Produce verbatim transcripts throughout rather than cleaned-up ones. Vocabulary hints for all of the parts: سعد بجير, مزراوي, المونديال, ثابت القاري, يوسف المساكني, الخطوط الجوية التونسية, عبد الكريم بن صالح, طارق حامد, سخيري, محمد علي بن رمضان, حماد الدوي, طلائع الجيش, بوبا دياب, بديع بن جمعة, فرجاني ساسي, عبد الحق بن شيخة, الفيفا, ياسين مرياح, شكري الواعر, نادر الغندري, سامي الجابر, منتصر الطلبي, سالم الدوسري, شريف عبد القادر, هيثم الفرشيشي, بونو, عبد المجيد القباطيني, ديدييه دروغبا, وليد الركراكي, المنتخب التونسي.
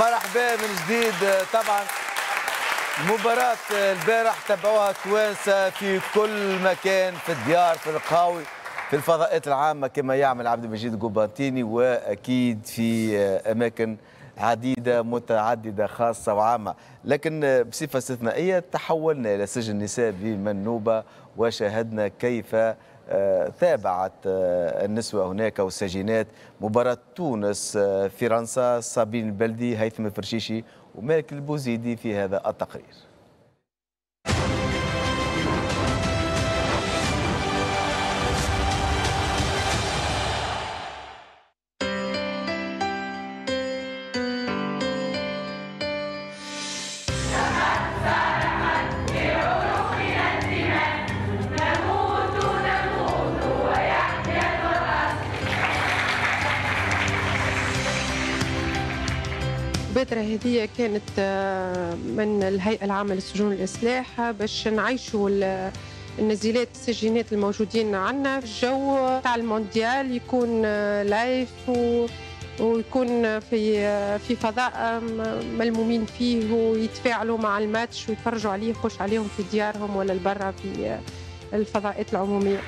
مرحبا من جديد. طبعا مباراة البارح تبعوها التوانسة في كل مكان، في الديار، في القهاوي، في الفضاءات العامة كما يعمل عبد المجيد القباطيني، وأكيد في أماكن عديدة متعددة خاصة وعامة. لكن بصفة استثنائية تحولنا إلى سجن النساء بمنوبة وشاهدنا كيف تابعت النسوة هناك والسجينات مباراة تونس فرنسا. صابرين البلدي، هيثم الفرشيشي ومالك البوزيدي في هذا التقرير. الفترة هذه كانت من الهيئة العامة للسجون والإسلاح باش نعيشوا النزيلات السجينات الموجودين عندنا في الجو تاع المونديال، يكون لايف ويكون في في فضاء ملمومين فيه ويتفاعلوا مع الماتش ويتفرجوا عليه، يخش عليهم في ديارهم ولا لبرا في الفضاءات العمومية.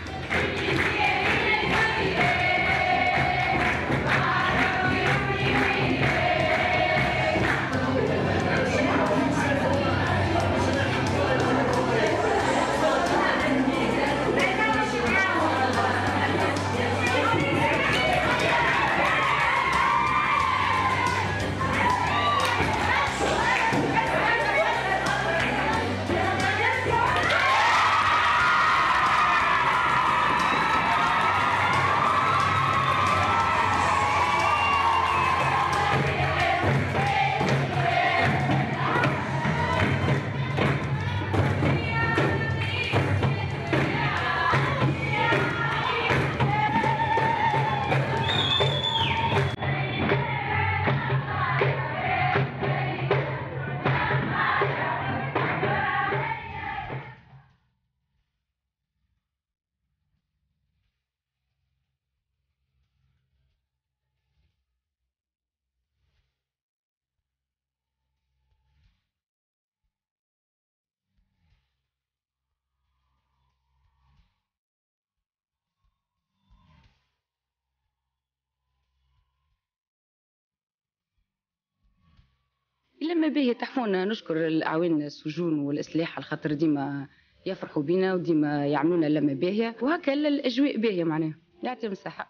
لما باهي تحفونا، نشكر الأعوان السجون والإسلاح على خاطر ديما يفرحوا بينا وديما يعملونا لما باهيه، وهكا الأجواء باهيه معناها، يعطيهم الصحة.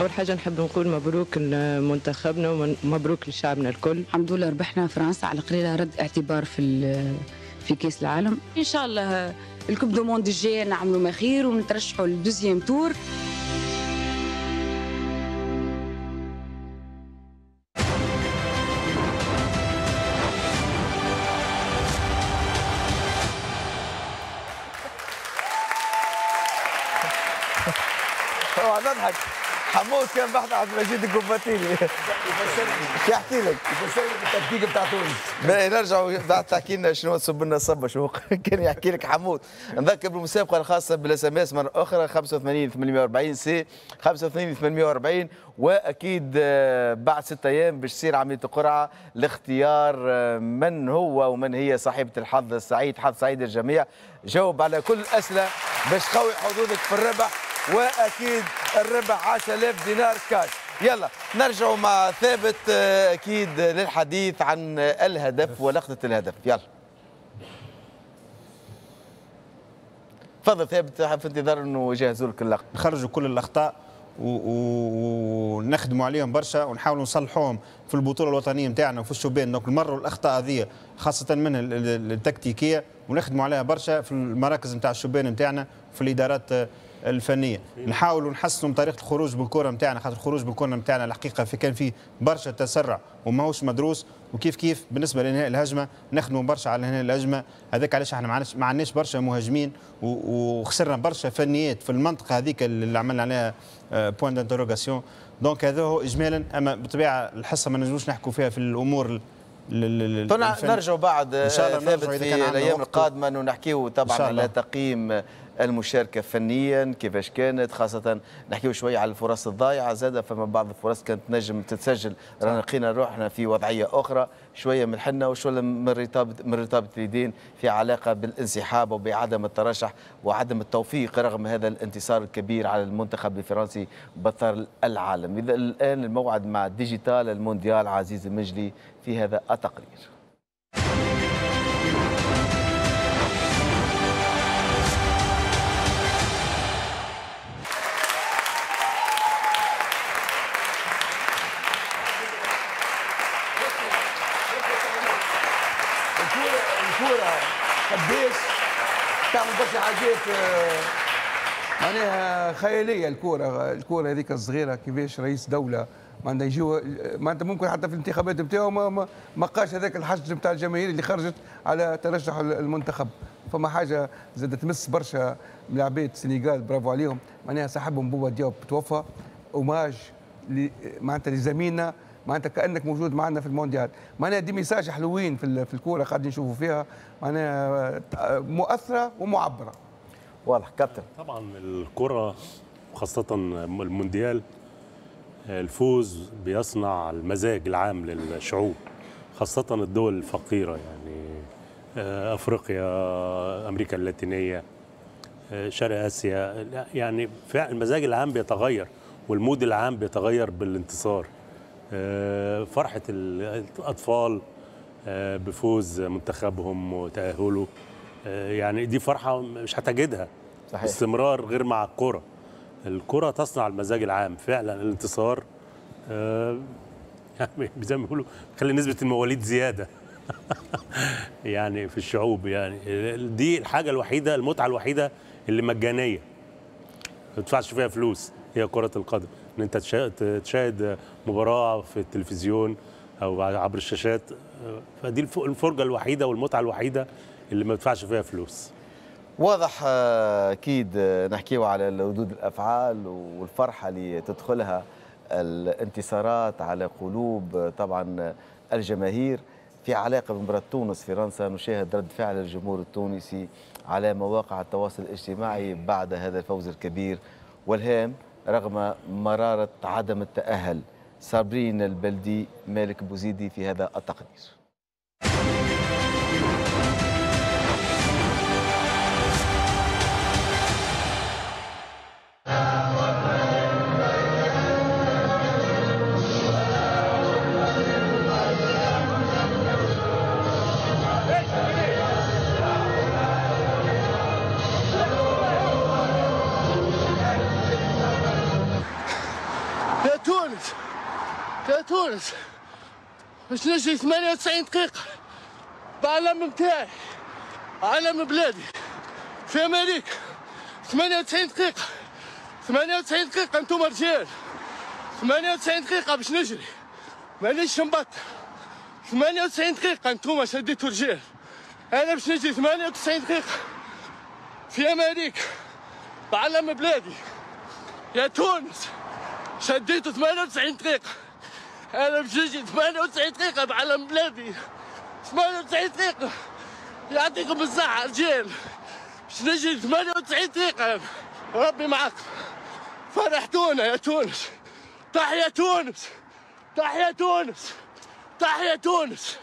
أول حاجة نحب نقول مبروك لمنتخبنا ومبروك لشعبنا الكل. الحمد لله ربحنا فرنسا على قليلة، رد اعتبار في في كأس العالم. إن شاء الله الكوب دو موند الجاية نعملوا ما خير ونترشحوا للدوزيام تور. حموس كان بحث عبد المجيد القباطيني يفسر يحكي لك يفسر لك التكتيك بتاع تونس. نرجعوا بعد تحكي لنا شنو تصب لنا صبه، شنو كان يحكي لك حموس. نذكر بالمسابقه الخاصه بالاس ام اس مره اخرى، خمسة وثمانين ثمانمائة وأربعين سي خمسة وثمانين ثمانمائة وأربعين، واكيد بعد ست ايام باش تصير عمليه القرعه لاختيار من هو ومن هي صاحبه الحظ السعيد. حظ سعيد الجميع، جاوب على كل الاسئله باش تقوي حظوظك في الربح، واكيد الربح عشرة آلاف دينار كاش. يلا نرجع مع ثابت اكيد للحديث عن الهدف ولقطه الهدف. يلا تفضل ثابت، في انتظار انه يجهزوا لك اللقطه. نخرجوا كل اللقطات ونخدموا عليهم برشا ونحاولوا نصلحوهم في البطوله الوطنيه نتاعنا وفي الشوبان، دونك نمروا الاخطاء هذه خاصه منها التكتيكيه ونخدموا عليها برشا في المراكز نتاع الشوبان نتاعنا وفي الادارات الفنيه. نحاولوا نحسنوا طريقه الخروج بالكره نتاعنا، خاطر الخروج بالكره نتاعنا الحقيقه في كان فيه برشا تسرع وماهوش مدروس، وكيف كيف بالنسبه لانهاء الهجمه نخدموا برشا على انهاء الهجمه. هذاك علاش احنا ما عندناش برشا مهاجمين وخسرنا برشا فنيات في المنطقه هذيك اللي عملنا عليها بوان دانتروغاسيون. دونك هذا هو اجمالا، اما بطبيعه الحصه ما نجموش نحكوا فيها في الامور. نرجعوا بعد ان شاء الله في الايام القادمه ونحكيوا طبعا على تقييم المشاركه فنيا كيفاش كانت، خاصه نحكيو شويه على الفرص الضايعه، زاد فما بعض الفرص كانت نجم تتسجل، رانا لقينا روحنا في وضعيه اخرى شويه من الحنه وشويه من رطابه من رطابه اليدين في علاقه بالانسحاب وبعدم الترشح وعدم التوفيق رغم هذا الانتصار الكبير على المنتخب الفرنسي بطل العالم. اذا الان الموعد مع ديجيتال المونديال عزيز المجلي في هذا التقرير. حاجات معناها خياليه الكوره، الكوره هذيك الصغيره كيفاش رئيس دوله معناتها يجيو معناتها ممكن حتى في الانتخابات نتاعو ما قاش هذاك الحشد نتاع الجماهير اللي خرجت على ترشح المنتخب. فما حاجه زادت تمس برشا من عباد السنغال، برافو عليهم معناها صاحبهم بوبا دياب توفى، اوماج معناتها لزميلنا معناتها كانك موجود معنا في المونديال، معناها دي ميساج حلوين في في الكوره قاعدين نشوفوا فيها معناها مؤثره ومعبره. واضح كابتن. طبعا الكره وخاصه المونديال الفوز بيصنع المزاج العام للشعوب، خاصه الدول الفقيره يعني افريقيا، امريكا اللاتينيه، شرق اسيا، يعني المزاج العام بيتغير والمود العام بيتغير بالانتصار. فرحة الأطفال بفوز منتخبهم وتأهله، يعني دي فرحة مش هتجدها صحيح. استمرار غير مع الكرة، الكرة تصنع المزاج العام فعلا. الانتصار يعني زي ما بيقولوا خلي نسبة المواليد زيادة يعني في الشعوب، يعني دي الحاجة الوحيدة المتعة الوحيدة اللي مجانية ما تدفعش فيها فلوس، هي كرة القدم، ان انت تشاهد مباراه في التلفزيون او عبر الشاشات، فدي الفرجه الوحيده والمتعه الوحيده اللي ما بدفعش فيها فلوس. واضح اكيد نحكيو على ردود الافعال والفرحه اللي تدخلها الانتصارات على قلوب طبعا الجماهير في علاقه بمباراه تونس فرنسا. نشاهد رد فعل الجمهور التونسي على مواقع التواصل الاجتماعي بعد هذا الفوز الكبير والهام رغم مرارة عدم التأهل. صابرين البلدي، مالك البوزيدي في هذا التقرير. تونس باش نجري ثمانية وتسعين دقيقة بعلم نتاعي، علم بلادي في أمريكا، ثمانية وتسعين دقيقة، ثمانية وتسعين دقيقة أنتم رجال، ثمانية وتسعين دقيقة باش نجري، مانيش نبطل، ثمانية وتسعين دقيقة أنتم شديتوا رجال، أنا باش نجري ثمانية وتسعين دقيقة في أمريكا بعلم بلادي، يا تونس شديتوا ثمانية وتسعين دقيقة. أنا بجيجي ثمانية وتسعين دقيقة بعلم بلادي، ثمانية وتسعين دقيقة، يعطيكم الصحة رجال، باش نجي ثمانية وتسعين دقيقة، ربي معاكم، فرحتونا يا تونس، تحيا تونس، تحيا تونس، تحيا تونس.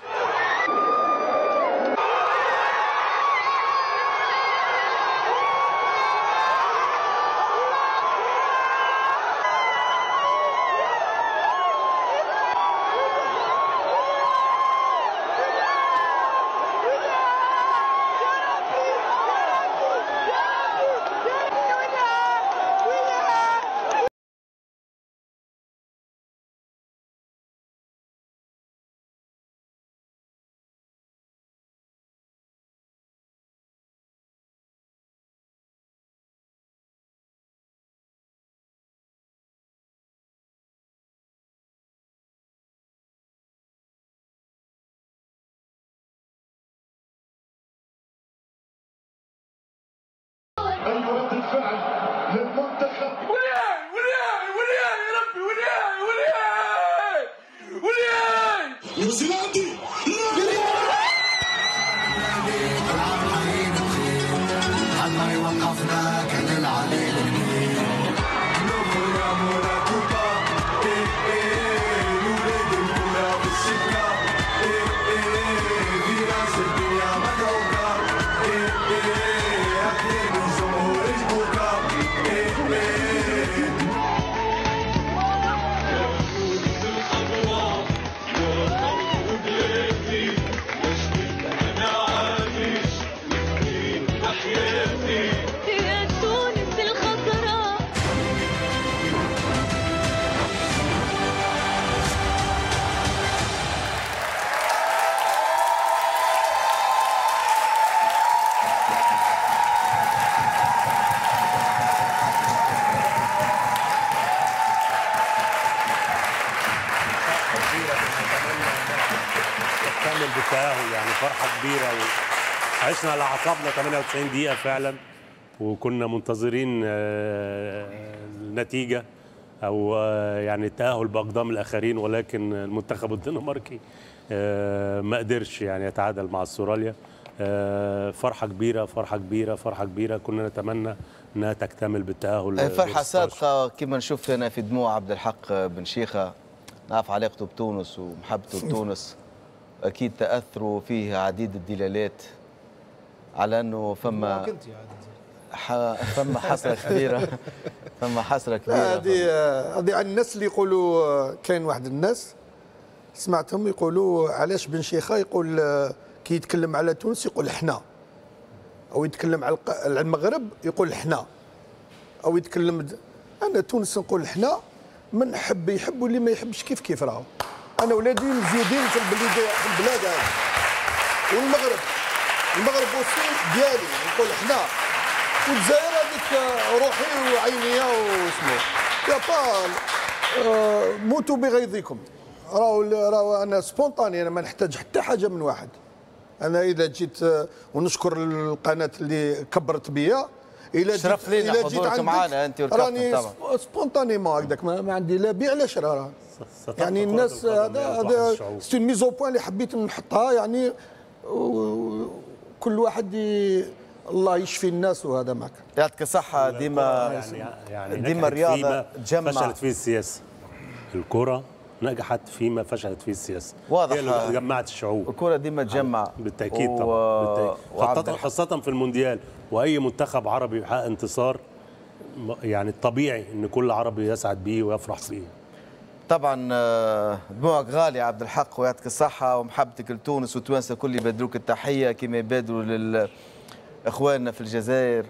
أي رد الفعل للمنتخب؟ وليه وليه وليه يا ربي، وليه وليه وليه يوسف عندي الله يوقفنا يعني فرحة كبيرة، وعشنا على أعصابنا ثمانية وتسعين دقيقة فعلا، وكنا منتظرين النتيجة أو يعني التأهل بأقدام الآخرين، ولكن المنتخب الدنماركي ما قدرش يعني يتعادل مع أستراليا. فرحة كبيرة فرحة كبيرة فرحة كبيرة، كنا نتمنى أنها تكتمل بالتأهل. فرحة صادقة كما نشوف هنا في دموع عبد الحق بن شيخة، نعرف علاقته بتونس ومحبته بتونس، أكيد تأثروا فيه عديد الدلالات على أنه فما ح... فما حسرة كبيرة فما حسرة كبيرة. هذه هذه عن الناس اللي يقولوا، كاين واحد الناس سمعتهم يقولوا علاش بن شيخة يقول كي يتكلم على تونس يقول حنا، أو يتكلم على المغرب يقول حنا، أو يتكلم أنا تونس نقول حنا، من حب يحب واللي ما يحبش كيف كيف راهو. أنا ولادي مزيدين في البلاد في البلاد هذه، والمغرب المغرب والصين ديالي نقول حنا، والجزائر هذيك روحي وعينيا واسمه يا طال. آه موتوا بغيظكم، راهو راهو أنا سبونطاني، أنا ما نحتاج حتى حاجة من واحد. أنا إذا جيت ونشكر القناة اللي كبرت بيا، إلا شرف لينا حضورك معنا أنت والكابتن طبعا. راني سبونطانيمون هكذاك، ما عندي لا بيع لا شراء راه. يعني الناس هذا هذا سي اون ميزو بوان اللي حبيت نحطها، يعني كل واحد الله يشفي الناس وهذا معك. يعطيك الصحة. ديما يعني ديما الرياضة تجمع. فشلت فيه السياسة، الكرة نجحت فيما فشلت فيه السياسة، واضح اللي جمعت الشعوب. الكرة ديما تجمع بالتأكيد و... طبعا بالتأكيد. خاصة في المونديال، وأي منتخب عربي يحقق انتصار يعني الطبيعي أن كل عربي يسعد به ويفرح به. طبعا دموعك غالي عبد الحق ويعطيك الصحة، ومحبتك لتونس والتوانسة كل يبادلوك التحية كما يبادلوا لإخواننا في الجزائر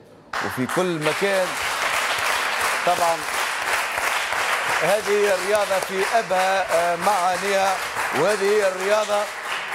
وفي كل مكان. طبعا هذه الرياضة في أبها معانيها، وهذه هي الرياضة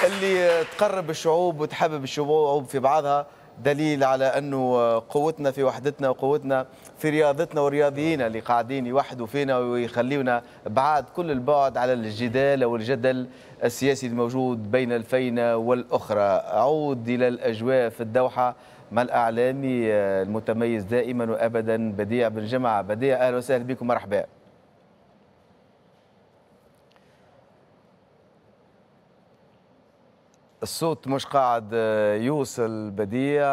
اللي تقرب الشعوب وتحبب الشعوب في بعضها، دليل على أنه قوتنا في وحدتنا وقوتنا في رياضتنا والرياضيين اللي قاعدين يوحدوا فينا ويخليونا بعاد كل البعد على الجدال والجدل السياسي الموجود بين الفينة والأخرى. أعود إلى الأجواء في الدوحة مع الأعلامي المتميز دائما وأبدا بديع بن جمعة. بديع أهلا وسهلا بكم، مرحبا. الصوت مش قاعد يوصل بديع،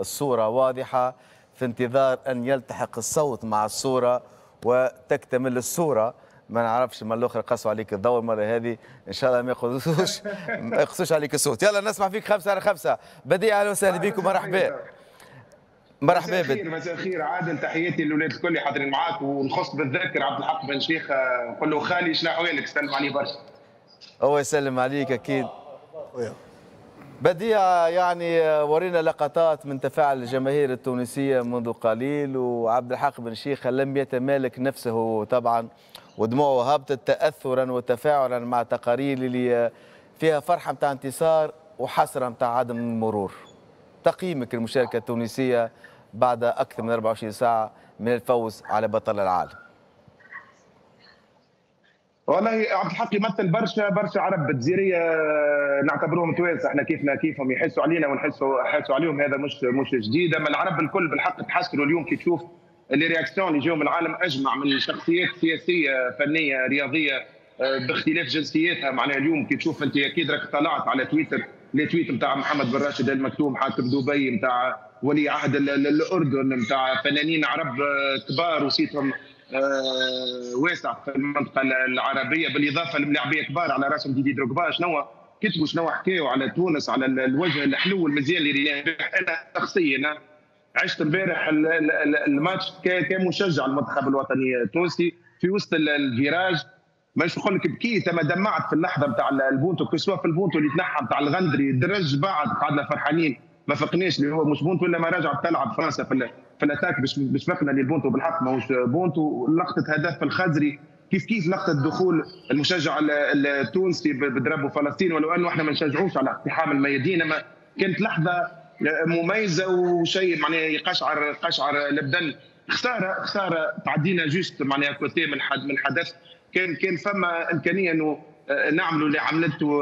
الصورة واضحة، في انتظار أن يلتحق الصوت مع الصورة وتكتمل الصورة. ما نعرفش المرة الأخرى قصوا عليك الضوء، المرة هذه إن شاء الله ما يقصوش ما يقصوش عليك الصوت. يلا نسمع فيك خمسة على خمسة بديع، أهلا وسهلا بكم، مرحبا. مرحبا بك. مساء الخير عادل، تحياتي للولاد الكل اللي حاضرين معاك، ونخص بالذاكر عبد الحق بن شيخة، نقول له خالي شنو أحوالك، سلم عليه برشا. هو يسلم عليك أكيد. بديع يعني ورينا لقطات من تفاعل الجماهير التونسية منذ قليل، وعبد الحق بن شيخة لم يتمالك نفسه طبعا، ودموعه هبطت تأثرا وتفاعلا مع تقارير اللي فيها فرحة متاع انتصار وحسرة متاع عدم المرور. تقييمك المشاركة التونسية بعد أكثر من أربعة وعشرين ساعة من الفوز على بطل العالم؟ والله عبد الحق يمثل برشا برشا عرب جزائريه نعتبروهم توانسه، احنا كيفنا كيفهم، يحسوا علينا ونحسوا حسوا عليهم، هذا مش مش جديد. اما العرب الكل بالحق تحسروا اليوم كي تشوف اللي رياكسيون اللي جاوا من العالم اجمع، من شخصيات سياسيه فنيه رياضيه باختلاف جنسياتها. معناها اليوم كي تشوف انت اكيد راك طلعت على تويتر التويت نتاع محمد بن راشد المكتوم حاكم دبي، نتاع ولي عهد الاردن، نتاع فنانين عرب كبار وصيتهم واسع في المنطقه العربيه، بالاضافه للاعبيه كبار على راسهم ديدييه دروغبا. شنو كتبوا شنو حكاوا على تونس، على الوجه الحلو والمزيان اللي ريناه. انا شخصيا عشت امبارح الماتش كمشجع المنتخب الوطني التونسي في وسط الفيراج، مش نقول لك بكيت اما دمعت في اللحظه نتاع البونتو، كسوا في البونتو اللي تنحى نتاع الغندري درج بعد، قعدنا فرحانين ما فقناش اللي هو مش بونتو ولا ما رجعت تلعب فرنسا في في الاتاك باش باش فقنا للبونتو، بالحق ماهوش بونتو. لقطه هدف الخزري كيف كيف لقطه دخول المشجع التونسي بضربه فلسطين، ولو انه احنا ما نشجعوش على اقتحام الميادين، اما كانت لحظه مميزه وشيء معناها يقشعر قشعر البدن. خساره خساره تعدينا جوست معناها كوتي من حد من حدث. كان كان فما امكانيه انه نعملوا اللي عملته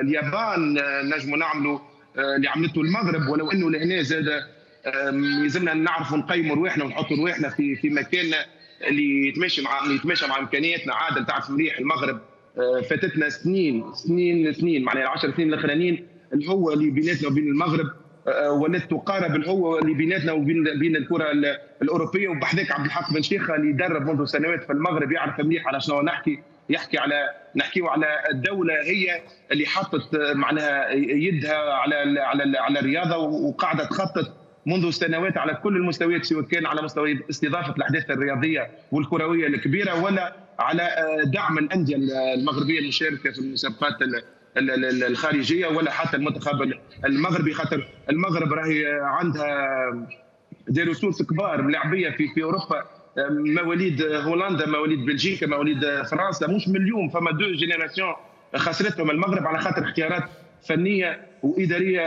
اليابان، نجموا نعملوا اللي عملته المغرب، ولو انه لهنا زاد يلزمنا نعرفوا نقيموا رواحنا ونحطوا رواحنا في في مكاننا اللي يتماشى مع اللي يتماشى مع امكانياتنا. عاده تعرف مليح المغرب فاتتنا سنين سنين سنين معناها عشر سنين الاخرانيين اللي هو اللي بيناتنا وبين المغرب ولات تقارب اللي هو اللي بيناتنا وبين بين الكره الاوروبيه. وبحذاك عبد الحق بن شيخة اللي يدرب منذ سنوات في المغرب يعرف مليح على شنو نحكي، يحكي على نحكيو على الدوله هي اللي حطت معناها يدها على على على الرياضه وقاعده تخطط منذ سنوات على كل المستويات، سواء كان على مستوى استضافه الاحداث الرياضيه والكرويه الكبيره ولا على دعم الانديه المغربيه المشاركه في المسابقات الخارجيه ولا حتى المنتخب المغربي. خاطر المغرب راهي عندها داروا سورس كبار ملاعبيه في في اوروبا، مواليد هولندا، مواليد بلجيكا، مواليد فرنسا. مش من اليوم فما دو جينيراسيون خسرتهم المغرب على خاطر اختيارات فنيه واداريه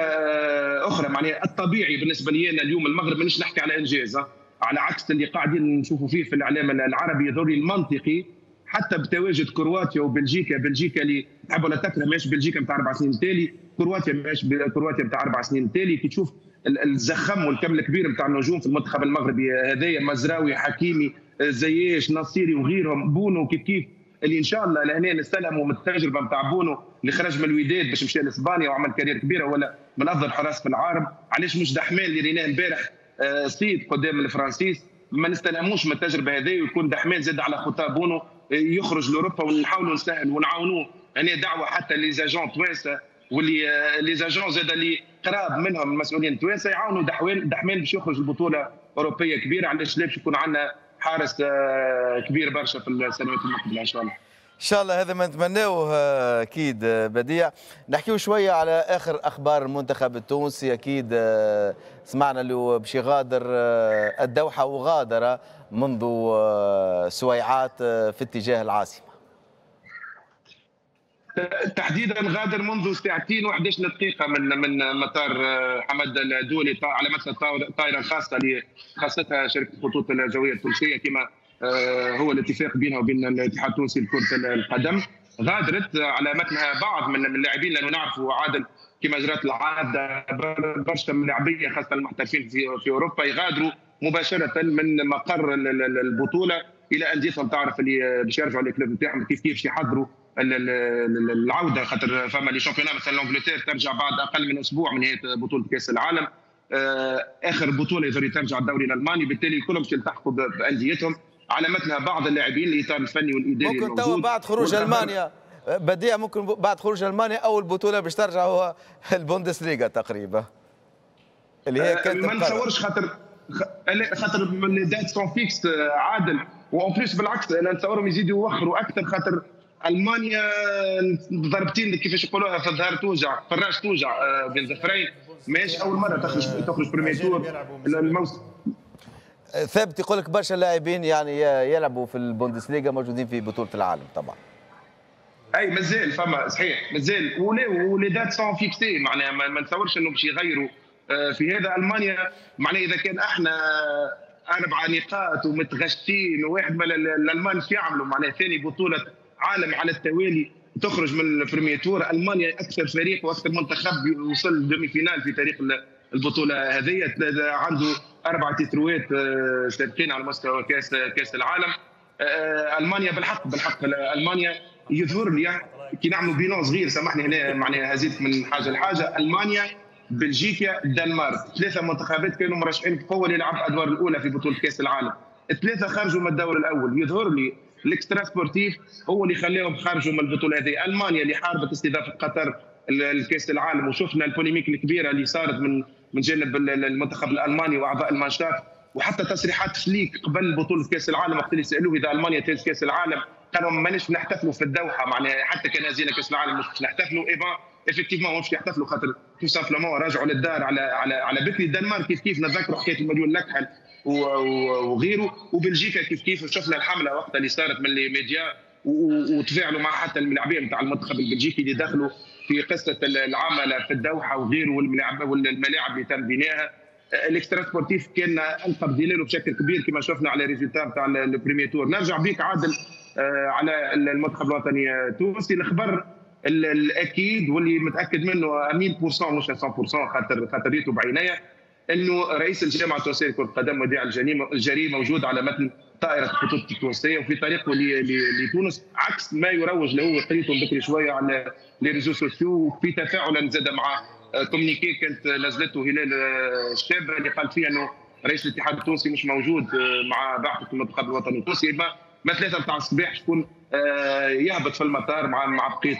اخرى. معناها الطبيعي بالنسبه لينا اليوم المغرب مانيش نحكي على انجاز على عكس اللي قاعدين نشوفوا فيه في الاعلام العربي الدوري المنطقي، حتى بتواجد كرواتيا وبلجيكا. بلجيكا اللي تحب ولا تكره ماهيش بلجيكا نتاع اربع سنين تالي، كرواتيا ماهيش كرواتيا نتاع اربع سنين تالي. كي تشوف الزخم والكم الكبير نتاع النجوم في المنتخب المغربي هذايا، مزراوي، حكيمي، زياش، نصيري وغيرهم، بونو كيف كيف اللي ان شاء الله لهنا نستلموا من التجربه نتاع بونو اللي خرج من الوداد باش مشى لاسبانيا وعمل كارير كبيره ولا من افضل الحراس في العالم. علاش مش دحمان اللي ريناه امبارح صيد قدام الفرنسيس ما نستلموش من التجربه هذه، ويكون دحمان زاد على خطا بونو يخرج لاوروبا ونحاولوا نسهل ونعاونوه. انا دعوه حتى لي زاجون توانسه واللي لي زاجون زاد اللي قراب منهم المسؤولين التوانسه يعاونوا دحمان دحمان باش يخرج البطوله اوروبيه كبيره. علاش لا باش يكون عندنا حارس كبير برشا في السنوات المقبله ان شاء الله. ان شاء الله هذا ما نتمناوه اكيد. بديع، نحكيو شويه على اخر اخبار المنتخب التونسي. اكيد سمعنا اللي باش يغادر الدوحه وغادر منذ سويعات في اتجاه العاصمه. تحديدا غادر منذ ساعتين وحداش دقيقه من من مطار حماد الدوي على مثل الطائره الخاصه اللي خاصتها شركه الخطوط الجويه التونسيه كما هو الاتفاق بينها وبين الاتحاد التونسي لكرة القدم. غادرت على متنها بعض من اللاعبين لانه نعرفوا عادل كما جرت العاده برشا من اللاعبيه خاصه المحترفين في اوروبا يغادروا مباشره من مقر البطوله الى انديتهم، تعرف اللي باش يرجعوا للكلوب نتاعهم كيف كيف يحضروا العوده. خاطر فما لي شامبيونات مثلا انجلتير ترجع بعد اقل من اسبوع من نهايه بطوله كاس العالم، اخر بطوله يقدر ترجع الدوري الالماني، بالتالي كلهم باش يلتحقوا بانديتهم على متنها بعض اللاعبين. الاطار الفني والاداري ممكن توا بعد خروج المانيا بديع، ممكن بعد خروج المانيا اول بطوله باش ترجع هو البوندسليغا تقريبا اللي هي كانت ما نتصورش خاطر خاطر دات سون فيكس عادل وان بليس. بالعكس انا نتصورهم يزيدوا يوخروا اكثر خاطر المانيا ضربتين كيفاش يقولوها في الظهر توجع في الراس توجع بين زفرين، ماهيش اول مره تخرج تخرج بريمير تور الموسم. ثابت يقول لك برشا لاعبين يعني يلعبوا في البوندسليغا موجودين في بطوله العالم طبعا. اي مازال فما صحيح مازال ولي دات سون فيكسي معناها ما نتصورش انه باش يغيروا في هذا. المانيا معناها اذا كان احنا اربع نقاط ومتغشتين وواحد من الالمان باش يعملوا معناها ثاني بطوله عالم على التوالي تخرج من البريمير تور. المانيا اكثر فريق واكثر منتخب وصل للدومي فينال في تاريخ البطوله هذه، عنده اربع تتروات سابقين على مستوى كاس كاس العالم. المانيا بالحق بالحق المانيا يظهر لي كي نعملوا بيلون صغير سامحني هنا معناها هزيت من حاجه لحاجه، المانيا بلجيكا الدنمارك، ثلاثه منتخبات كانوا مرشحين بقوه للعب الادوار الاولى في بطوله كاس العالم، الثلاثه خرجوا من الدور الاول، يظهر لي الاكسترا سبورتيف هو اللي خلاهم خرجوا من البطوله هذه. المانيا اللي حاربت استضافه قطر الكاس العالم وشفنا البوليميك الكبيره اللي صارت من من جانب المنتخب الالماني واعضاء المانشاف، وحتى تصريحات فليك قبل بطوله كاس العالم وقت اللي سالوه اذا المانيا تاج كاس العالم قالوا ماناش نحتفلوا في الدوحه، معناها حتى كان هزينا كاس العالم مش باش نحتفلوا. اي با ايفيكتيفمون مش يحتفلوا خاطر تو سامبلومون راجعوا للدار على على على بكري. الدنمارك كيف كيف نتذكروا حكايه المليون الاكحل وغيره، وبلجيكا كيف كيف شفنا الحمله وقتها اللي صارت من لي ميديا وتفاعلوا مع حتى اللاعبيه نتاع المنتخب البلجيكي اللي دخلوا في قصه العمله في الدوحه وغيره والملاعب اللي تم بناها. الاكسترا سبورتيف كان انقب دلاله بشكل كبير كما شفنا على ريزولتا نتاع البريمير تور. نرجع بيك عادل على المنتخب الوطني التونسي، الخبر الاكيد واللي متاكد منه مئة بالمئة مش مئة بالمئة خاطر خاطر ريته بعينيا انه رئيس الجامعه التونسيه لكره القدم وديع الجري موجود على متن طائره الخطوط التونسيه وفي طريقه لتونس، عكس ما يروج له. قريته بكري شويه على لي ريزو سوسيو وفي تفاعلا زاد مع كومينيكي كانت نزلته هلال الشابه اللي قال فيها انه رئيس الاتحاد التونسي مش موجود مع بعثه المنتخب الوطني التونسي. ما ثلاثة بتاع الصباح شكون يهبط في المطار مع مع بقية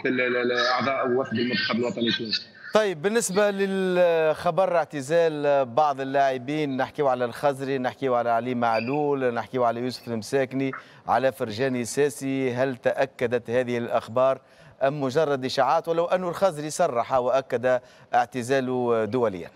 أعضاء وفد المنتخب الوطني التونسي. طيب بالنسبة للخبر اعتزال بعض اللاعبين، نحكيو على الخزري، نحكيو على علي معلول، نحكيو على يوسف المساكني، على فرجاني ساسي، هل تأكدت هذه الأخبار أم مجرد إشاعات؟ ولو أن الخزري صرح وأكد اعتزاله دوليا.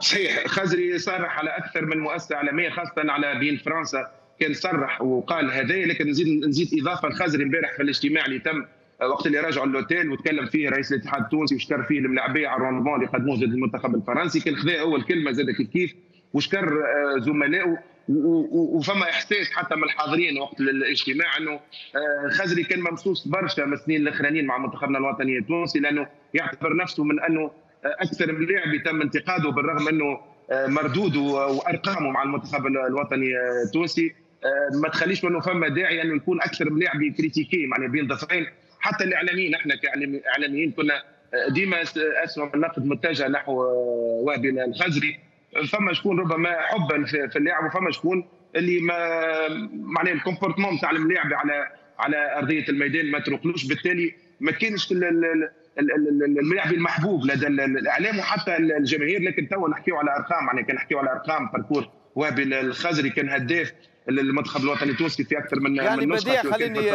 صحيح خزري صرح على اكثر من مؤسسه عالميه خاصه على بين فرنسا، كان صرح وقال هذايا. لكن نزيد نزيد اضافه لخزري امبارح في الاجتماع اللي تم وقت اللي راجعوا للوتيل وتكلم فيه رئيس الاتحاد التونسي وشكر فيه الملاعبيه على الروندمون اللي قدموه ضد المنتخب الفرنسي، كان خذا اول كلمه زاد كيف كيف وشكر زملائه. وفما احساس حتى من الحاضرين وقت الاجتماع انه خزري كان ممسوس برشا من السنين الاخرانيين مع منتخبنا الوطني التونسي لانه يعتبر نفسه من انه اكثر من لاعب يتم انتقاده بالرغم انه مردود وارقامه مع المنتخب الوطني التونسي. ما تخليش منه فما داعي انه يكون اكثر من لاعب يكريتيكي معناها بين ضفين. حتى الاعلاميين احنا كاعلاميين كنا ديما اسوء النقد متجه نحو وهبي الخزري. فما شكون ربما حبا في اللاعب وفما شكون اللي ما معناها الكومبورتمون تاع اللاعب على على ارضيه الميدان ما تروقلوش، بالتالي ما كانش الملاعب المحبوب لدى الاعلام وحتى الجماهير. لكن تو نحكيو على ارقام، يعني كان نحكيو على ارقام باركور وهبي الخزري كان هداف المنتخب الوطني التونسي في اكثر من يعني من بديع. خليني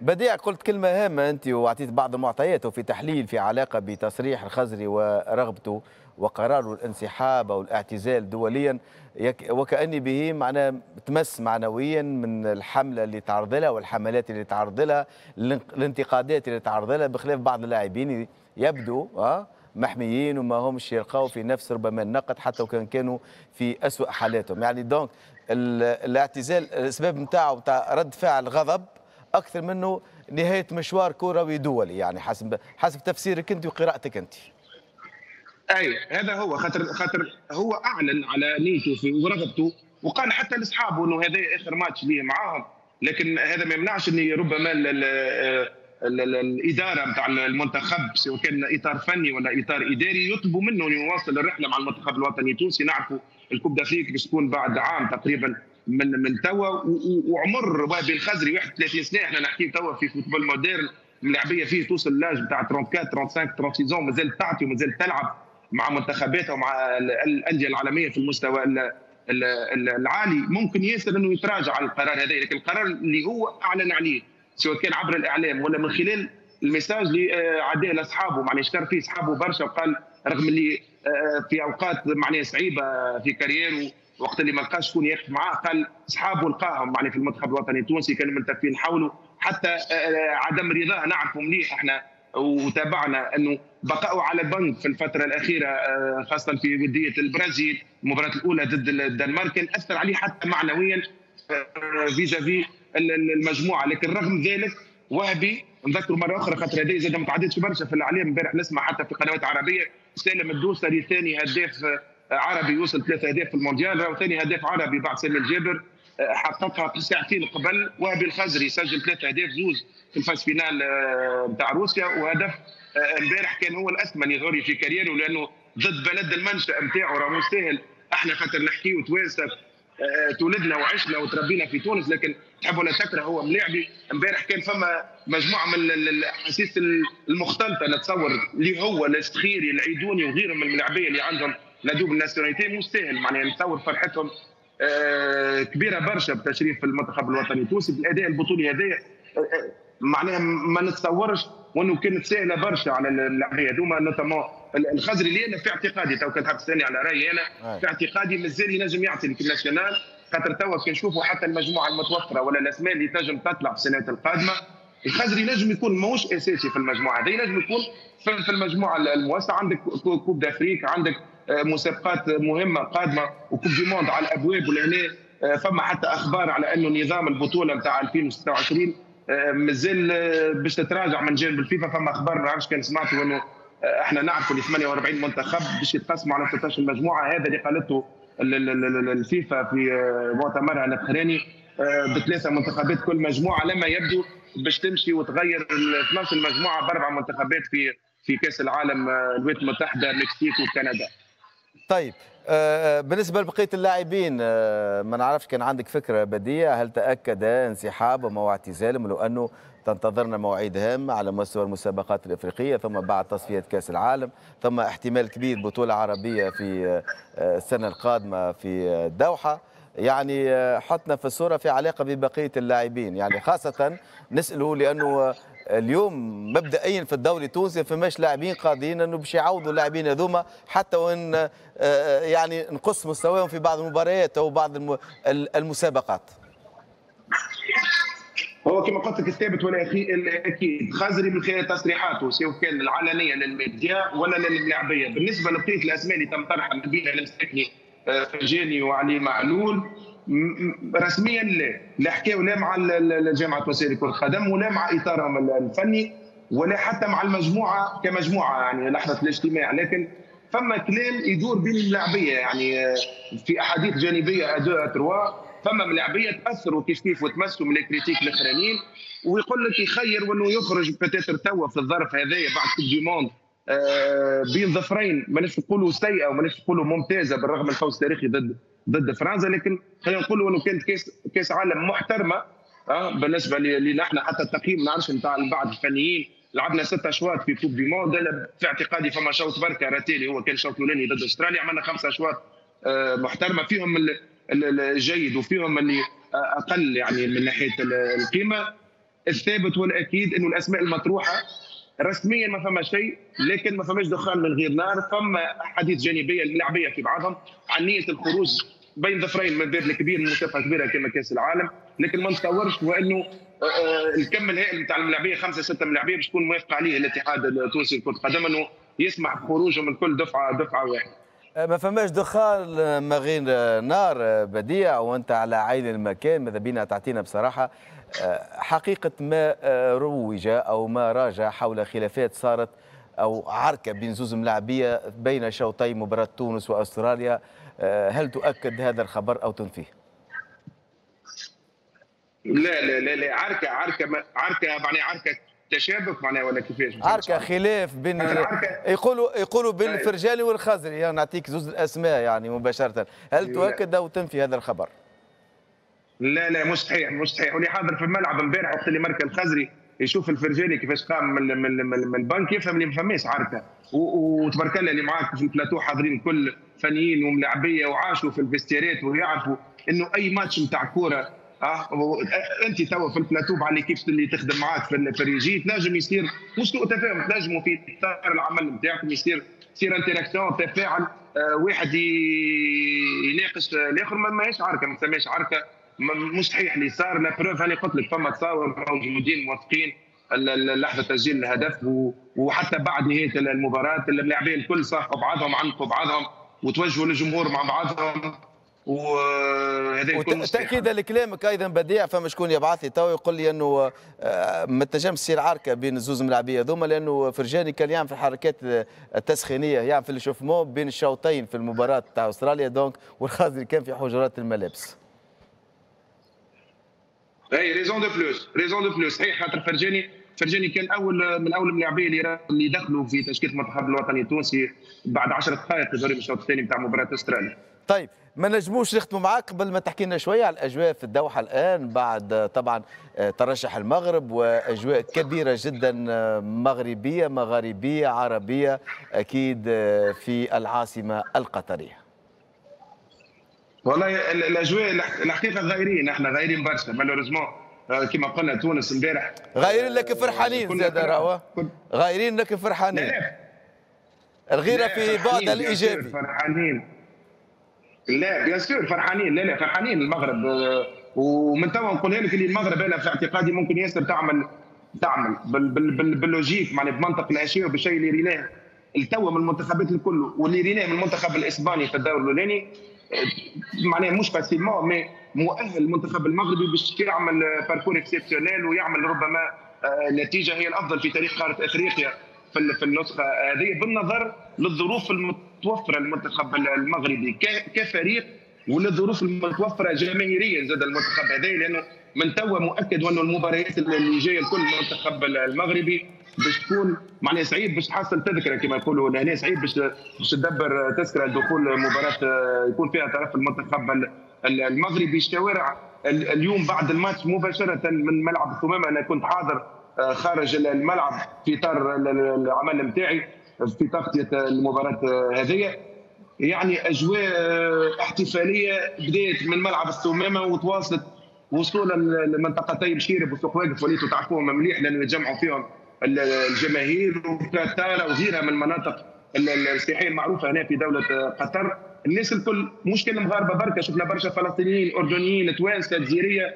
بديع قلت كلمه هامه انت واعطيت بعض المعطيات وفي تحليل في علاقه بتصريح الخزري ورغبته وقراره الانسحاب او الاعتزال دوليا، وكأني به معناه تمس معنويا من الحمله اللي تعرض لها والحملات اللي تعرض لها الانتقادات اللي تعرض لها، بخلاف بعض اللاعبين يبدو اه محميين وما همش يلقاو في نفس ربما النقد حتى وكان كانوا في أسوأ حالاتهم. يعني دونك الاعتزال الاسباب نتاعو نتاع رد فعل غضب اكثر منه نهايه مشوار كروي دولي، يعني حسب حسب تفسيرك انت وقراءتك انت. اي هذا هو خاطر خاطر هو اعلن على نيته ورغبته وقال حتى لاصحابه انه هذا اخر ماتش ليه معاهم، لكن هذا ما يمنعش ان ربما الاداره نتاع المنتخب سواء كان اطار فني ولا اطار اداري يطلبوا منه انه يواصل الرحله مع المنتخب الوطني التونسي. نعرفوا الكوب دافريك باش تكون بعد عام تقريبا من من توا، وعمر وهبي الخزري واحد وثلاثين سنه، احنا نحكي توا في فوتبول مودرن اللاعبيه فيه توصل لاج نتاع أربعة وثلاثين خمسة وثلاثين عام مازالت تعطي ومازالت تلعب مع منتخباتها ومع الانديه العالميه في المستوى العالي. ممكن ياسر انه يتراجع على القرار هذا، لكن القرار اللي هو اعلن عليه سواء كان عبر الاعلام ولا من خلال الميساج اللي عداه لاصحابه، معناها شكر فيه اصحابه برشا وقال رغم اللي في اوقات معناها صعيبه في كاريره وقت اللي ما لقاش شكون يقف معاه قال اصحابه لقاهم معناها في المنتخب الوطني التونسي كانوا ملتفين حوله. حتى عدم رضاه نعرفه مليح احنا وتابعنا انه بقاؤه على البنك في الفتره الاخيره خاصه في وديه البرازيل المباراه الاولى ضد الدنمارك كان اثر عليه حتى معنويا فيزافي المجموعه. لكن رغم ذلك وهبي نذكر مره اخرى خاطر هذه زاد ما تعدتش برشا في الاعلام، امبارح نسمع حتى في قنوات عربيه سالم الدوسري ثاني هداف عربي يوصل ثلاثه اهداف في المونديال، ثاني هداف عربي بعد سامي الجابر، حققها في ساعتين قبل. وهبي الخزري سجل ثلاثة اهداف، زوز في الفاز فينال نتاع روسيا، وهدف امبارح كان هو الأثمن يظهر في كاريره، لأنه ضد بلد المنشأ نتاعو راه مستاهل. احنا خاطر نحكيو توانسة تولدنا وعشنا وتربينا في تونس، لكن تحب ولا تكره هو ملاعبي. امبارح كان فما مجموعه من الاحاسيس المختلطه، نتصور اللي هو السخيري العيدوني وغيرهم من الملاعبيه اللي عندهم ندوب الناسيوناليتي مستاهل، معناها نتصور فرحتهم كبيره برشا بتشريف المنتخب الوطني التونسي بالاداء البطولي هذايا، معناها ما نتصورش وانه كانت سهله برشا على اللعبيه هذوما نوتامون الخزري اللي انا في اعتقادي تو كنت تسالني على رايي انا في اعتقادي مازال ينجم يعطي في الناسيونال، خاطر توا كي نشوفوا حتى المجموعه المتوفره ولا الاسماء اللي تنجم تطلع في السنوات القادمه، الخزري نجم يكون ماهوش اساسي في المجموعه هذه، نجم يكون في المجموعه الموسعه. عندك كوب دافريك، عندك مسابقات مهمه قادمه وكوب دي موند على الابواب، ولهنا فما حتى اخبار على انه نظام البطوله نتاع ألفين وستة وعشرين مازال باش تتراجع من جانب الفيفا. فما اخبار ما نعرفش كان سمعتوا انه احنا نعرفوا ال ثمانية وأربعين منتخب باش يتقسموا على ستة عشر مجموعه، هذا اللي قالته الفيفا في مؤتمرها الاخراني بثلاثه منتخبات كل مجموعه، لما يبدو باش تمشي وتغير اثناعش مجموعه باربع منتخبات في في كاس العالم الولايات المتحده، المكسيك وكندا. طيب بالنسبه لبقيه اللاعبين ما نعرفش كان عندك فكره بديع، هل تاكد انسحابهم او اعتزالهم؟ لو انه تنتظرنا مواعيد هامه على مستوى المسابقات الافريقيه، ثم بعد تصفيات كاس العالم، ثم احتمال كبير بطوله عربيه في السنه القادمه في الدوحه، يعني حطنا في الصوره في علاقه ببقيه اللاعبين، يعني خاصه نساله لانه اليوم مبدئيا في الدوري التونسي فماش لاعبين قادرين انه باش يعوضوا اللاعبين هذوما، حتى وان يعني نقص مستواهم في بعض المباريات او بعض المسابقات. هو كما قلت لك ثابت ولا اكيد خزري من خلال تصريحاته سواء كان العلنيه للميديا ولا للملاعبيه. بالنسبه لبقيه الاسماء اللي تم طرحها من بين المساكني فرجاني وعلي معلول، رسميا لا لا حكاوا لا مع الجامعه التونسيه لكره القدم ولا مع اطارهم الفني ولا حتى مع المجموعه كمجموعه، يعني لحظه الاجتماع. لكن فما كلام يدور بين اللاعبيه، يعني في احاديث جانبيه ادو تروا، فما ملاعبيه تاثروا كيف كيف وتمسوا من الكريتيك الاخرانيين، ويقول لك يخير وانه يخرج بتاتر توا في الظرف هذايا بعد كوب دي موند بين ظفرين، ماناش نقولوا سيئه وماناش نقولوا ممتازه بالرغم من الفوز التاريخي ضد ضد فرنسا، لكن خلينا نقولوا انه كانت كاس كاس عالم محترمه اه بالنسبه لنا احنا، حتى التقييم نعرفش نتاع البعض الفنيين. لعبنا ست اشواط في كوب دي موند، في اعتقادي فما شوط بركه راتيلي هو كان شوط الاولاني ضد استراليا، عملنا خمسه اشواط محترمه فيهم الجيد وفيهم اللي اقل يعني من ناحيه القيمه. الثابت والاكيد انه الاسماء المطروحه رسميا ما فما شيء، لكن ما فماش دخان من غير نار، فما احاديث جانبيه للملاعبيه في بعضهم عن نيه الخروج بين ظفرين من باب الكبير من مسابقه كبيره كما كاس العالم، لكن ما نتصورش وانه الكم الهائل نتاع الملاعبيه خمسه سته ملاعبيه باش تكون موافقه عليه الاتحاد التونسي لكره القدم انه يسمح بخروجهم من كل دفعه دفعه واحده. ما فماش دخان ما غير نار بديع، وانت على عين المكان، ماذا بينا تعطينا بصراحه حقيقة ما روج أو ما راجع حول خلافات صارت أو عركة بين زوز ملاعبية بين شوطي مباراة تونس وأستراليا، هل تؤكد هذا الخبر أو تنفيه؟ لا لا لا, لا. عركة عركة عركة يعني عركة تشابك معناها ولا كيفاش؟ عركة خلاف بين يقولوا يقولوا بين الفرجاني والخزري، يعني نعطيك زوز الأسماء يعني مباشرة، هل تؤكد أو تنفي هذا الخبر؟ لا لا مش صحيح مش صحيح، واللي حاضر في الملعب امبارح وقت اللي مارك الخزري يشوف الفرجاني كيفاش قام من من من البنك يفهم اللي ما فماش عركه، وتبارك الله اللي معاك في البلاتو حاضرين كل فنيين وملاعبيه وعاشوا في الفيستيرات ويعرفوا انه اي ماتش نتاع كوره اه انت توا في البلاتو مع ليكيب اللي تخدم معاك في الريجي تنجم يصير مش سوء تفاهم، تنجموا في اطار العمل نتاعكم يصير يصير انتراكسيون تفاعل، آه واحد يناقش الاخر، ما ماهيش عركه ما تسماش عركه مش صحيح اللي صار. لا بروف هاني قلت لك فما تصاور موجودين موافقين لحظه تسجيل الهدف، وحتى بعد نهايه المباراه اللاعبين الكل صافوا بعضهم عنقوا بعضهم وتوجهوا للجمهور مع بعضهم، وهذا يكون تاكيدا لكلامك ايضا بديع. فما شكون يبعث لي تو يقول لي انه ما تنجمش تصير عركه بين الزوز ملاعبيه هذوما، لانه فرجاني كان يعمل في الحركات التسخينيه، يعمل في الشوفمون بين الشوطين في المباراه تاع استراليا دونك، والخازري كان في حجرات الملابس. اي ريزون دو بلوس ريزون دو بلوس صحيح، خاطر فرجاني فرجاني كان اول من اول اللاعبين اللي دخلوا في تشكيله المنتخب الوطني التونسي بعد عشر دقائق في الشوط الثاني نتاع مباراه استراليا. طيب ما نجموش نختموا معاك قبل ما تحكي لنا شويه على الاجواء في الدوحه الان بعد طبعا ترشح المغرب واجواء كبيره جدا مغربيه مغاربيه عربيه اكيد في العاصمه القطريه. والله الاجواء الحقيقه غايرين، احنا غايرين برشا مالوريزمون كما قلنا تونس امبارح غايرين لكن فرحانين زاد راهو غايرين لكن فرحانين الغيره في بعدها الايجابي فرحانين لا بيان سور فرحانين لا لا فرحانين المغرب ومن توا نقولها لك اللي المغرب انا في اعتقادي ممكن ياسر تعمل تعمل باللوجيك معناها بمنطق الاشياء وبالشيء اللي ريناه التوا من المنتخبات الكل واللي ريناه من المنتخب الاسباني في الدور الاولاني معناها مش فاسيلمون مي مؤهل المنتخب المغربي باش يعمل باركور اكسبسيونيل ويعمل ربما نتيجه هي الافضل في تاريخ قاره افريقيا في النسخه هذه بالنظر للظروف المتوفره للمنتخب المغربي كفريق وللظروف المتوفره جماهيريا زاد المنتخب هذا لانه من توا مؤكد وانه المباريات اللي جايه لكل المنتخب المغربي باش تكون معناها صعيب باش تحصل تذكره كما يقولوا هنا صعيب باش باش تدبر تذكره دخول مباراه يكون فيها طرف المنتخب المغربي. الشوارع اليوم بعد الماتش مباشره من ملعب الثمامه انا كنت حاضر خارج الملعب في اطار العمل نتاعي في تغطيه المباراه هذه يعني اجواء احتفاليه بدات من ملعب السمامه وتواصلت وصولا لمنطقه طيب شيرب وسوق واقف وليتوا تعرفوهم مليح لانه يتجمعوا فيهم الجماهير وكاتالا وغيرها من المناطق السياحيه المعروفه هنا في دوله قطر. الناس الكل مش كان مغاربه بركه، شفنا برشا فلسطينيين اردنيين توانسه جزائريه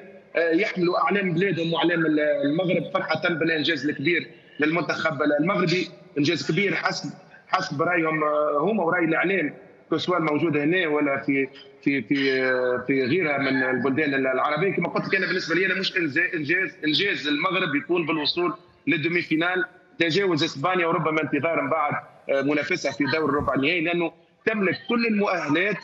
يحملوا اعلام بلادهم واعلام المغرب فرحه بالانجاز الكبير للمنتخب المغربي، انجاز كبير حسب حسب رايهم هما وراي الاعلام كسوان موجوده هنا ولا في في في في غيرها من البلدان العربيه. كما قلت لك انا بالنسبه لي انا مش انجاز انجاز المغرب يكون بالوصول للدومي فينال، تجاوز اسبانيا وربما انتظار من بعد منافسه في دور الربع النهائي لانه تملك كل المؤهلات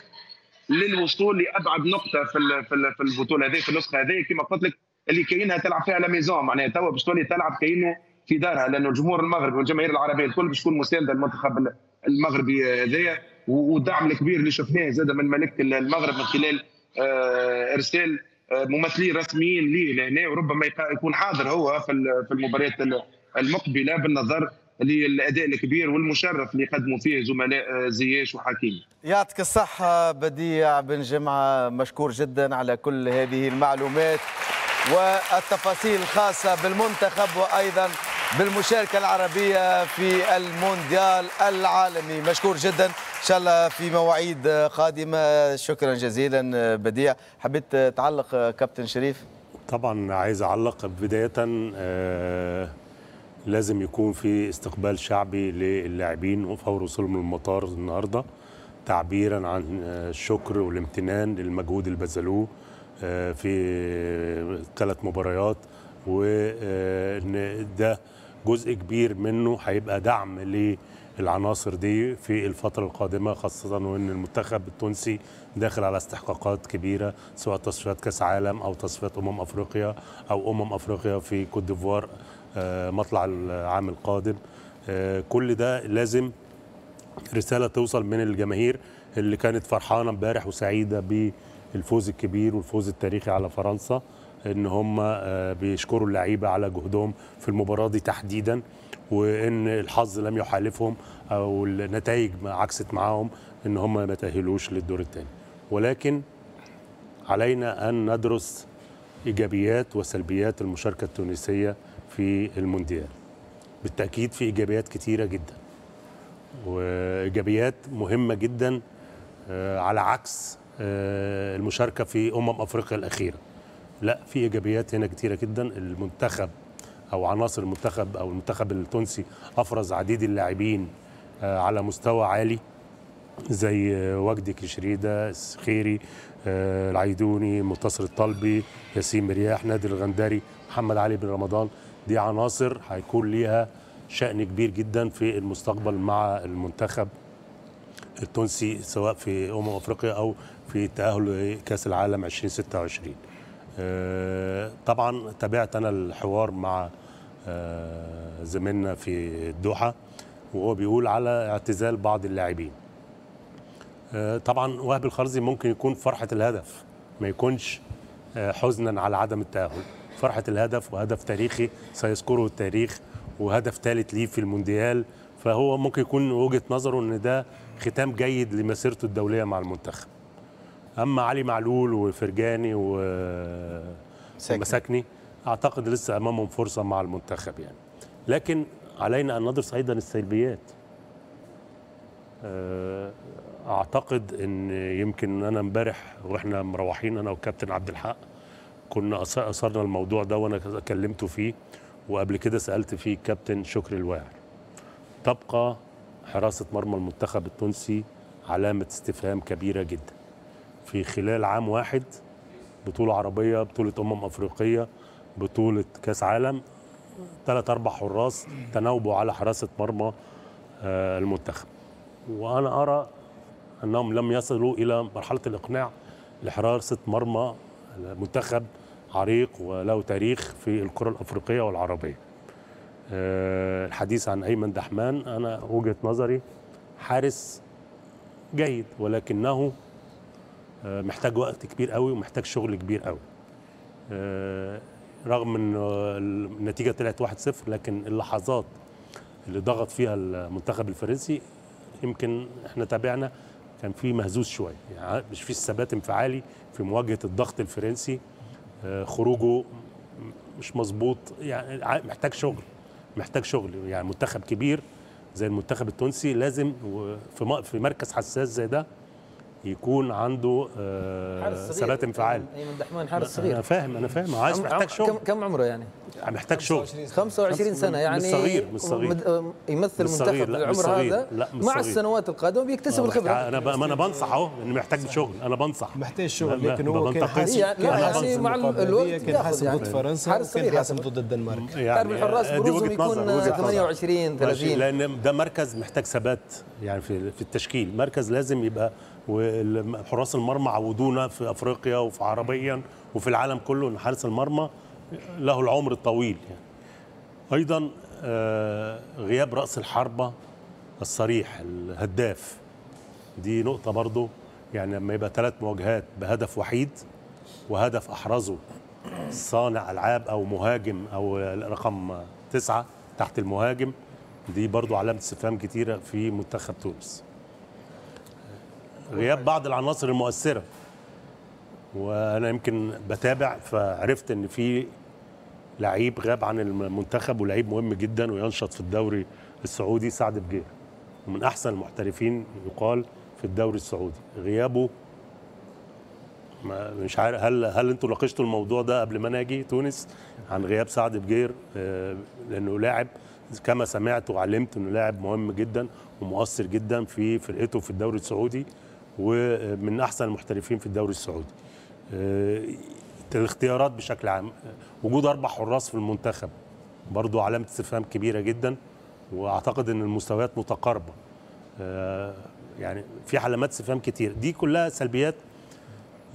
للوصول لابعد نقطه في في البطوله هذه في النسخه هذه كما قلت لك اللي كاينها تلعب فيها على ميزون معناها توا باش تولي تلعب كاينه في دارها لانه الجمهور المغربي والجماهير العربيه الكل باش تكون مسانده للمنتخب المغربي هذايا والدعم الكبير اللي شفناه زاد من ملكه المغرب من خلال ارسال ممثلين رسميين ليه لهنا وربما يكون حاضر هو في المباريات المقبله بالنظر للاداء الكبير والمشرف اللي قدموا فيه زملاء زياش وحكيمي. يعطيك الصحة بديع بن جمعة، مشكور جدا على كل هذه المعلومات والتفاصيل الخاصة بالمنتخب وأيضا بالمشاركة العربية في المونديال العالمي، مشكور جدا، إن شاء الله في مواعيد قادمة. شكرا جزيلا بديع. حبيت تعلق كابتن شريف؟ طبعا عايز أعلق بداية أه لازم يكون في استقبال شعبي للاعبين فور وصولهم للمطار النهارده تعبيرا عن الشكر والامتنان للمجهود اللي بذلوه في ثلاث مباريات، وان ده جزء كبير منه هيبقى دعم للعناصر دي في الفتره القادمه، خاصه وان المنتخب التونسي داخل على استحقاقات كبيره سواء تصفيات كاس عالم او تصفيات امم افريقيا او امم افريقيا في كوت ديفوار مطلع العام القادم. كل ده لازم رسالة توصل من الجماهير اللي كانت فرحانة امبارح وسعيدة بالفوز الكبير والفوز التاريخي على فرنسا، ان هم بيشكروا اللعيبة على جهدهم في المباراة دي تحديدا، وان الحظ لم يحالفهم او النتائج عكست معاهم ان هم ما تأهلوش للدور الثاني، ولكن علينا ان ندرس ايجابيات وسلبيات المشاركة التونسية في المونديال. بالتأكيد في إيجابيات كتيرة جدا وإيجابيات مهمة جدا على عكس المشاركة في أمم أفريقيا الأخيرة. لا، في إيجابيات هنا كتيرة جدا. المنتخب أو عناصر المنتخب أو المنتخب التونسي أفرز عديد اللاعبين على مستوى عالي زي وجدي الشريده، سخيري، العيدوني، منتصر الطلبي، ياسين مرياح، نادر الغندري، محمد علي بن رمضان. دي عناصر هيكون ليها شأن كبير جدا في المستقبل مع المنتخب التونسي سواء في أمم أفريقيا أو في تأهل كأس العالم ألفين وستة وعشرين. طبعا تابعت انا الحوار مع زميلنا في الدوحه وهو بيقول على اعتزال بعض اللاعبين. طبعا وهبي الخزري ممكن يكون فرحه الهدف، ما يكونش حزنا على عدم التاهل، فرحه الهدف وهدف تاريخي سيذكره التاريخ وهدف ثالث ليه في المونديال، فهو ممكن يكون وجهه نظره ان ده ختام جيد لمسيرته الدوليه مع المنتخب. اما علي معلول وفرجاني ومساكني اعتقد لسه امامهم فرصه مع المنتخب يعني. لكن علينا ان ندرس ايضا السلبيات. اعتقد ان يمكن انا امبارح واحنا مروحين انا والكابتن عبد الحق كنا اثرنا الموضوع ده وانا كلمته فيه، وقبل كده سالت فيه الكابتن شكري الواعر. تبقى حراسه مرمى المنتخب التونسي علامه استفهام كبيره جدا. في خلال عام واحد، بطولة عربية، بطولة أمم أفريقية، بطولة كأس عالم، ثلاث أربع حراس تناوبوا على حراسة مرمى المنتخب. وأنا أرى أنهم لم يصلوا إلى مرحلة الإقناع لحراسة مرمى المنتخب عريق وله تاريخ في الكرة الأفريقية والعربية. الحديث عن أيمن دحمان، أنا وجهة نظري حارس جيد ولكنه محتاج وقت كبير قوي ومحتاج شغل كبير قوي. رغم ان النتيجه طلعت واحد صفر لكن اللحظات اللي ضغط فيها المنتخب الفرنسي يمكن احنا تابعنا كان في مهزوز شويه، يعني مش في ثبات انفعالي في مواجهه الضغط الفرنسي، خروجه مش مظبوط، يعني محتاج شغل محتاج شغل يعني منتخب كبير زي المنتخب التونسي لازم في مركز حساس زي ده يكون عنده ثبات انفعالي. ايمن دحمان حارس صغير، انا فاهم انا فاهم عايز محتاج شغل. كم عمره يعني؟ محتاج شغل. خمسة وعشرين سنه يعني، مش صغير مش صغير يمثل منتخب بالعمر هذا، مع السنوات القادمه بيكتسب الخبره. انا انا بنصح اهو ان محتاج شغل، انا بنصح محتاج شغل لكن هو كان حاسم مع الوقت، كان حاسم ضد فرنسا وكان حاسم ضد الدنمارك. تعرف الحراس بروزهم يكون ثمانية وعشرين ثلاثين، لان ده مركز محتاج ثبات يعني في في التشكيل، مركز لازم يبقى، وحراس المرمى عودونا في افريقيا وفي عربيا وفي العالم كله ان حارس المرمى له العمر الطويل يعني. ايضا غياب راس الحربه الصريح الهداف، دي نقطه برضو يعني. لما يبقى ثلاث مواجهات بهدف وحيد وهدف احرزه صانع العاب او مهاجم او رقم تسعه تحت المهاجم، دي برضو علامه استفهام كتيره في منتخب تونس. غياب بعض العناصر المؤثرة، وأنا يمكن بتابع فعرفت إن في لعيب غاب عن المنتخب ولعيب مهم جدا وينشط في الدوري السعودي، سعد بجير، ومن أحسن المحترفين يقال في الدوري السعودي. غيابه مش عارف، هل هل أنتوا ناقشتوا الموضوع ده قبل ما أنا أجي تونس عن غياب سعد بجير؟ لأنه لاعب كما سمعت وعلمت انه لاعب مهم جدا ومؤثر جدا في فرقته في الدوري السعودي ومن احسن المحترفين في الدوري السعودي. الاختيارات بشكل عام، وجود اربع حراس في المنتخب برضه علامه استفهام كبيره جدا، واعتقد ان المستويات متقاربه. يعني في علامات استفهام كتير، دي كلها سلبيات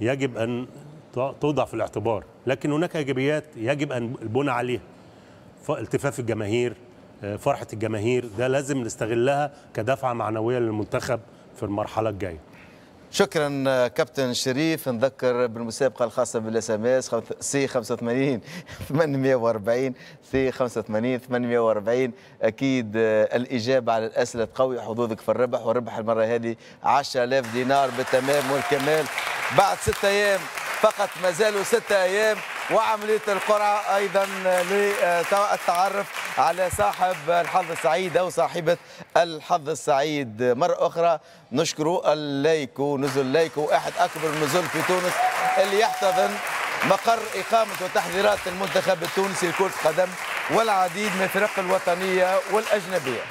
يجب ان توضع في الاعتبار، لكن هناك ايجابيات يجب ان البناء عليها. التفاف الجماهير، فرحة الجماهير، ده لازم نستغلها كدفعة معنوية للمنتخب في المرحلة الجاية. شكرا كابتن شريف. نذكر بالمسابقة الخاصة بالاس ام اس سي خمسة وثمانين ثمانمئة وأربعين سي خمسة وثمانين ثمانمئة وأربعين. أكيد الإجابة على الأسئلة تقوي حظوظك في الربح، والربح المرة هذه عشرة آلاف دينار بالتمام والكمال بعد ستة أيام فقط، ما زالوا ستة أيام وعملية القرعة أيضا للتعرف على صاحب الحظ السعيد أو صاحبة الحظ السعيد. مرة أخرى نشكر اللايكو، نزل اللايكو أحد أكبر النزول في تونس اللي يحتضن مقر إقامة وتحضيرات المنتخب التونسي لكرة القدم والعديد من الفرق الوطنية والأجنبية.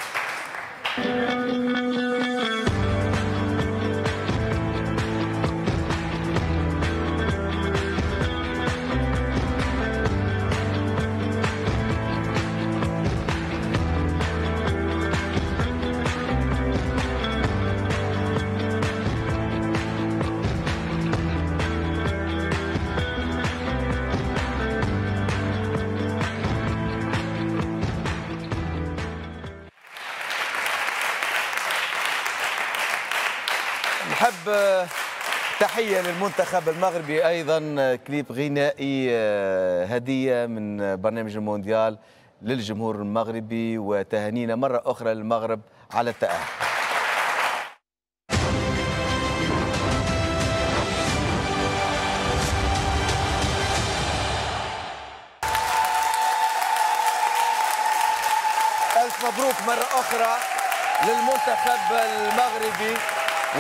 نحب تحية للمنتخب المغربي أيضا، كليب غنائي هدية من برنامج المونديال للجمهور المغربي، وتهانينا مرة أخرى للمغرب على التأهل. مبروك مرة أخرى للمنتخب المغربي،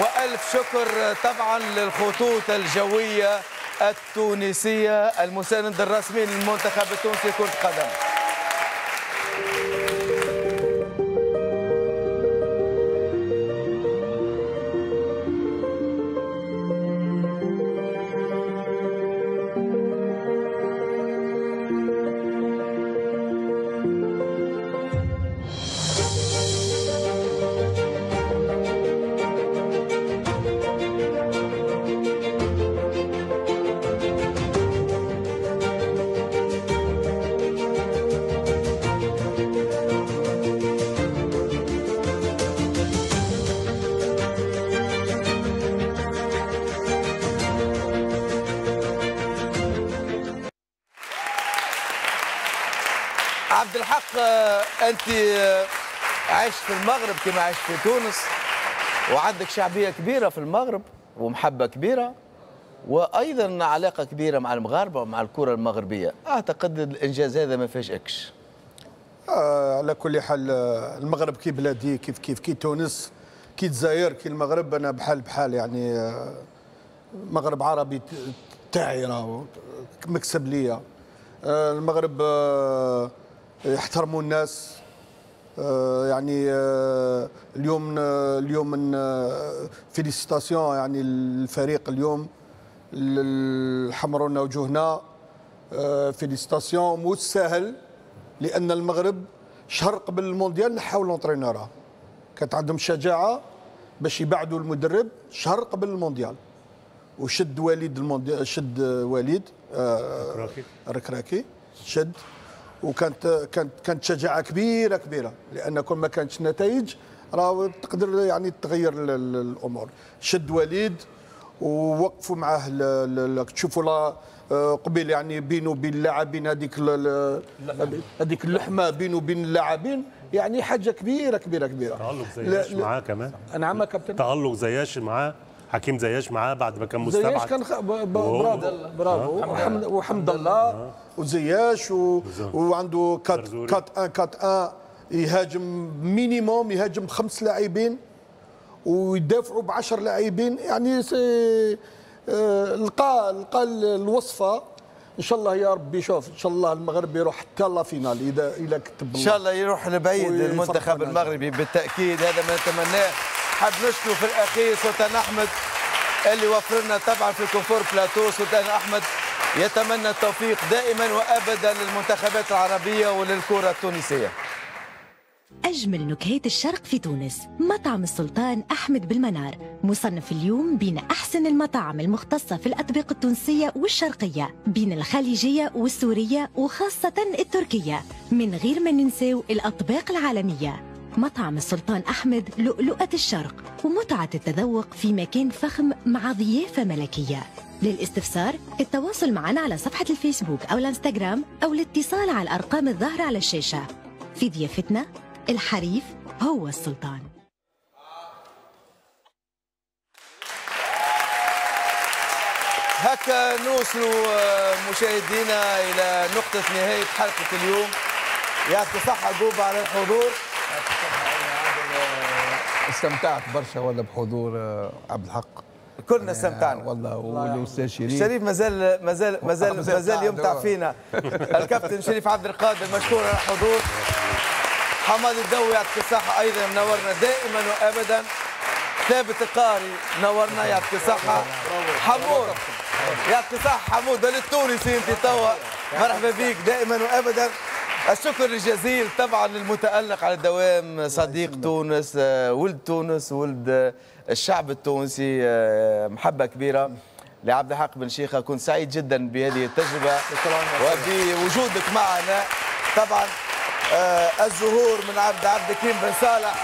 وألف شكر طبعا للخطوط الجوية التونسية المساند الرسمي للمنتخب التونسي كرة قدم. عبد الحق، أنت عشت في المغرب كما عشت في تونس، وعندك شعبية كبيرة في المغرب ومحبة كبيرة، وأيضا علاقة كبيرة مع المغاربة ومع الكرة المغربية. أعتقد الإنجاز هذا ما فاجئكش؟ آه على كل حال، المغرب كي بلادي كيف كيف كي تونس كي الجزائر كي المغرب، أنا بحال بحال يعني، مغرب عربي تاعي راهو مكسب ليا. آه المغرب آه يحترموا الناس، آه يعني آه اليوم آه اليوم آه فيليسيتاسيون يعني الفريق اليوم اللي حمرونا وجوهنا، آه فيليسيتاسيون مو ساهل، لان المغرب شهر قبل المونديال نحاو لونترينورها، كانت عندهم شجاعه باش يبعدوا المدرب شهر قبل المونديال، وشد وليد المونديال شد وليد آه الركراكي شد، وكانت كانت كانت شجاعه كبيره كبيره، لان كل ما كانتش نتائج راه تقدر يعني تغير الامور. شد وليد ووقفوا معاه، تشوفوا قبل يعني بينه وبين اللاعبين هذيك هذيك اللحمه بينه وبين اللاعبين، يعني حاجه كبيره كبيره كبيره. تعلق زياش معاه كمان. نعم كابتن، تعلق زياش معاه، حكيم زياش معاه بعد ما كان مستبعد. زياش كان خ... برافو برافو، وحمد الله وزياش و... وعنده أربعة أربعة واحد أربعة واحد، يهاجم مينيموم يهاجم بخمس لاعبين ويدافعوا بعشر لاعبين، يعني سي... لقى لقى الوصفه. ان شاء الله يا ربي، شوف ان شاء الله المغرب يروح حتى لا فينال اذا اذا كتب الله. ان شاء الله يروح لبعيد المنتخب المغربي بالتاكيد، هذا ما نتمناه. حاب نشكر في الاخير سلطان احمد اللي وفرنا طبعا في كفور بلاتو. سلطان احمد يتمنى التوفيق دائما وابدا للمنتخبات العربيه وللكره التونسيه. أجمل نكهات الشرق في تونس، مطعم السلطان أحمد بالمنار، مصنف اليوم بين أحسن المطاعم المختصة في الأطباق التونسية والشرقية، بين الخليجية والسورية وخاصة التركية، من غير ما ننساو الأطباق العالمية. مطعم السلطان أحمد لؤلؤة الشرق ومتعة التذوق في مكان فخم مع ضيافة ملكية. للاستفسار التواصل معنا على صفحة الفيسبوك أو الانستغرام، أو الاتصال على الأرقام الظاهرة على الشاشة. في ضيافتنا الحريف هو السلطان. هكا نوصل مشاهدينا إلى نقطة نهاية حلقة اليوم. يعطي صحة جوب على الحضور. استمتعت برشا والله بحضور عبد الحق، كلنا استمتعنا والله. والاستاذ شريف شريف مازال مازال مازال مازال يمتع فينا. الكابتن شريف عبد القادر مشكور على الحضور. حماد الدوي يعطيك الصحة أيضا، منورنا دائما وأبدا. ثابت القاري نورنا يعطيك الصحة. حمود يعطيك الصحة حمود للتونسي أنت توا، مرحبا بيك دائما وأبدا. الشكر الجزيل طبعا للمتألق على الدوام، صديق تونس، ولد تونس، ولد الشعب التونسي، محبة كبيرة لعبد الحق بن شيخة. كنت سعيد جدا بهذه التجربة وبوجودك معنا. طبعا الزهور من عبد عبد الكريم بن صالح،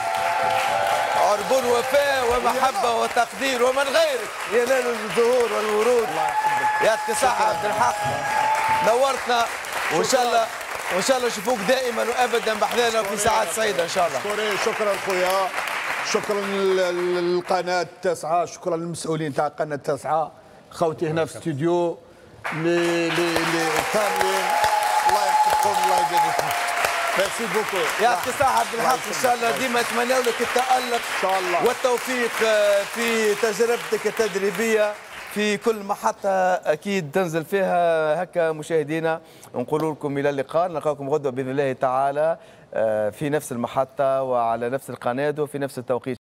عربون وفاء ومحبه وتقدير ومن غيرك ينال الزهور والورود. يا اكتساح عبد الحق نورتنا، وان شاء الله وان شاء الله نشوفوك دائما وابدا بحذانا وفي ساعات سعيده ان شاء الله. شكرا خويا، شكرا للقناه التاسعه، شكرا للمسؤولين تاع القناه التاسعه، خوتي هنا في الاستوديو لي لي لي كاملين، الله يحفظكم الله يجازيكم. ميرسي بوكو يا اكتساح عبد الحق، ان شاء الله ديما نتمنى لك التالق ان شاء الله والتوفيق في تجربتك التدريبيه في كل محطة أكيد تنزل فيها. هكا مشاهدينا نقول لكم إلى اللقاء، نلقاكم غدوة بإذن الله تعالى في نفس المحطة وعلى نفس القناة وفي نفس التوقيت.